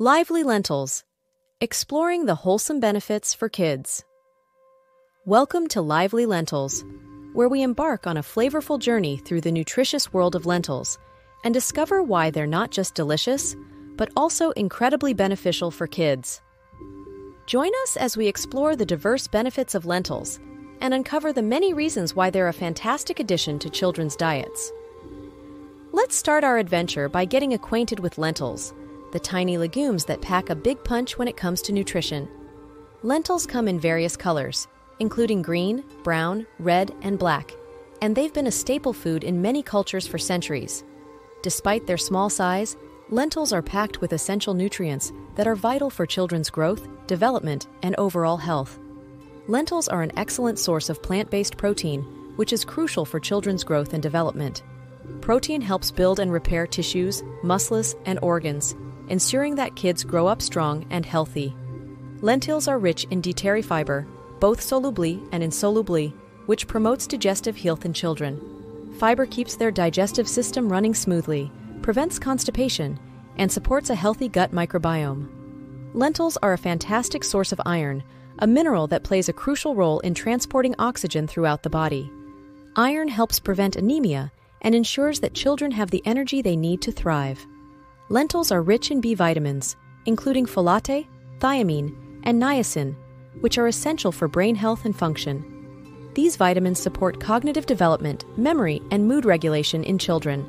Lively Lentils, exploring the wholesome benefits for kids. Welcome to Lively Lentils, where we embark on a flavorful journey through the nutritious world of lentils and discover why they're not just delicious, but also incredibly beneficial for kids. Join us as we explore the diverse benefits of lentils and uncover the many reasons why they're a fantastic addition to children's diets. Let's start our adventure by getting acquainted with lentils, the tiny legumes that pack a big punch when it comes to nutrition. Lentils come in various colors, including green, brown, red, and black, and they've been a staple food in many cultures for centuries. Despite their small size, lentils are packed with essential nutrients that are vital for children's growth, development, and overall health. Lentils are an excellent source of plant-based protein, which is crucial for children's growth and development. Protein helps build and repair tissues, muscles, and organs, ensuring that kids grow up strong and healthy. Lentils are rich in dietary fiber, both solubly and insolubly, which promotes digestive health in children. Fiber keeps their digestive system running smoothly, prevents constipation, and supports a healthy gut microbiome. Lentils are a fantastic source of iron, a mineral that plays a crucial role in transporting oxygen throughout the body. Iron helps prevent anemia and ensures that children have the energy they need to thrive. Lentils are rich in B vitamins, including folate, thiamine, and niacin, which are essential for brain health and function. These vitamins support cognitive development, memory, and mood regulation in children.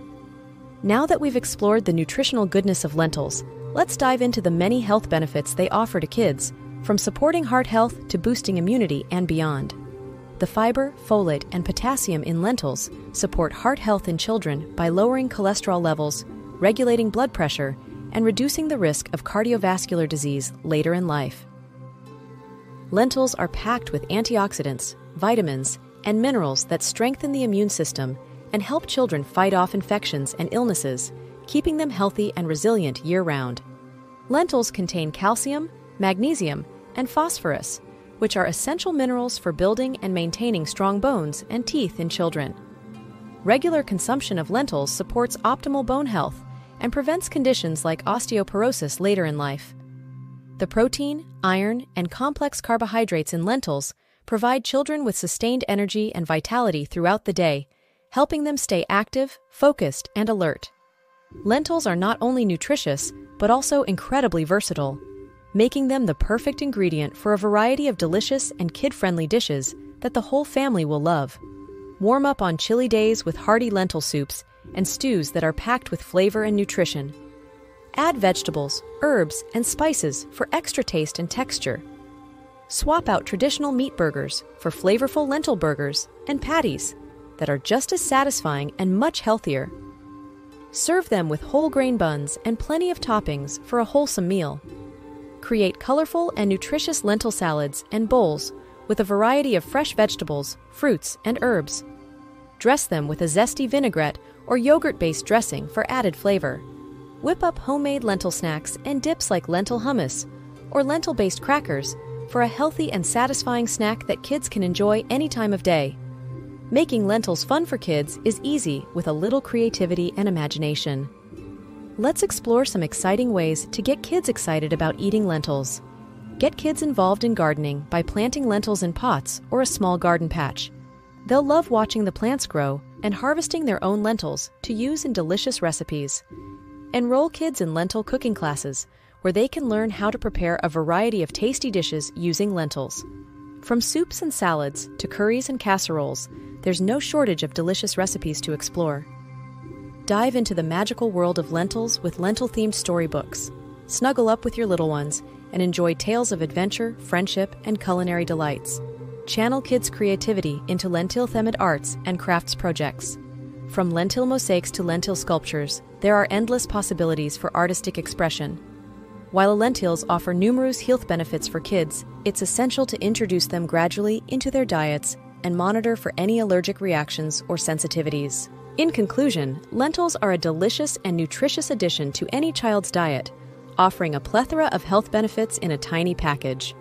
Now that we've explored the nutritional goodness of lentils, let's dive into the many health benefits they offer to kids, from supporting heart health to boosting immunity and beyond. The fiber, folate, and potassium in lentils support heart health in children by lowering cholesterol levels, regulating blood pressure, and reducing the risk of cardiovascular disease later in life. Lentils are packed with antioxidants, vitamins, and minerals that strengthen the immune system and help children fight off infections and illnesses, keeping them healthy and resilient year-round. Lentils contain calcium, magnesium, and phosphorus, which are essential minerals for building and maintaining strong bones and teeth in children. Regular consumption of lentils supports optimal bone health and prevents conditions like osteoporosis later in life. The protein, iron, and complex carbohydrates in lentils provide children with sustained energy and vitality throughout the day, helping them stay active, focused, and alert. Lentils are not only nutritious, but also incredibly versatile, making them the perfect ingredient for a variety of delicious and kid-friendly dishes that the whole family will love. Warm up on chilly days with hearty lentil soups and stews that are packed with flavor and nutrition. Add vegetables, herbs, and spices for extra taste and texture. Swap out traditional meat burgers for flavorful lentil burgers and patties that are just as satisfying and much healthier. Serve them with whole grain buns and plenty of toppings for a wholesome meal. Create colorful and nutritious lentil salads and bowls with a variety of fresh vegetables, fruits, and herbs. Dress them with a zesty vinaigrette or yogurt-based dressing for added flavor. Whip up homemade lentil snacks and dips like lentil hummus or lentil-based crackers for a healthy and satisfying snack that kids can enjoy any time of day. Making lentils fun for kids is easy with a little creativity and imagination. Let's explore some exciting ways to get kids excited about eating lentils. Get kids involved in gardening by planting lentils in pots or a small garden patch. They'll love watching the plants grow and harvesting their own lentils to use in delicious recipes. Enroll kids in lentil cooking classes, where they can learn how to prepare a variety of tasty dishes using lentils. From soups and salads to curries and casseroles, there's no shortage of delicious recipes to explore. Dive into the magical world of lentils with lentil-themed storybooks. Snuggle up with your little ones and enjoy tales of adventure, friendship, and culinary delights. Channel kids' creativity into lentil-themed arts and crafts projects. From lentil mosaics to lentil sculptures, there are endless possibilities for artistic expression. While lentils offer numerous health benefits for kids, it's essential to introduce them gradually into their diets and monitor for any allergic reactions or sensitivities. In conclusion, lentils are a delicious and nutritious addition to any child's diet, offering a plethora of health benefits in a tiny package.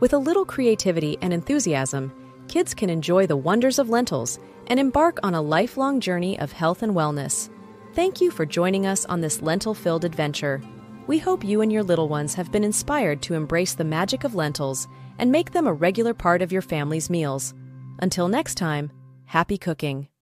With a little creativity and enthusiasm, kids can enjoy the wonders of lentils and embark on a lifelong journey of health and wellness. Thank you for joining us on this lentil-filled adventure. We hope you and your little ones have been inspired to embrace the magic of lentils and make them a regular part of your family's meals. Until next time, happy cooking!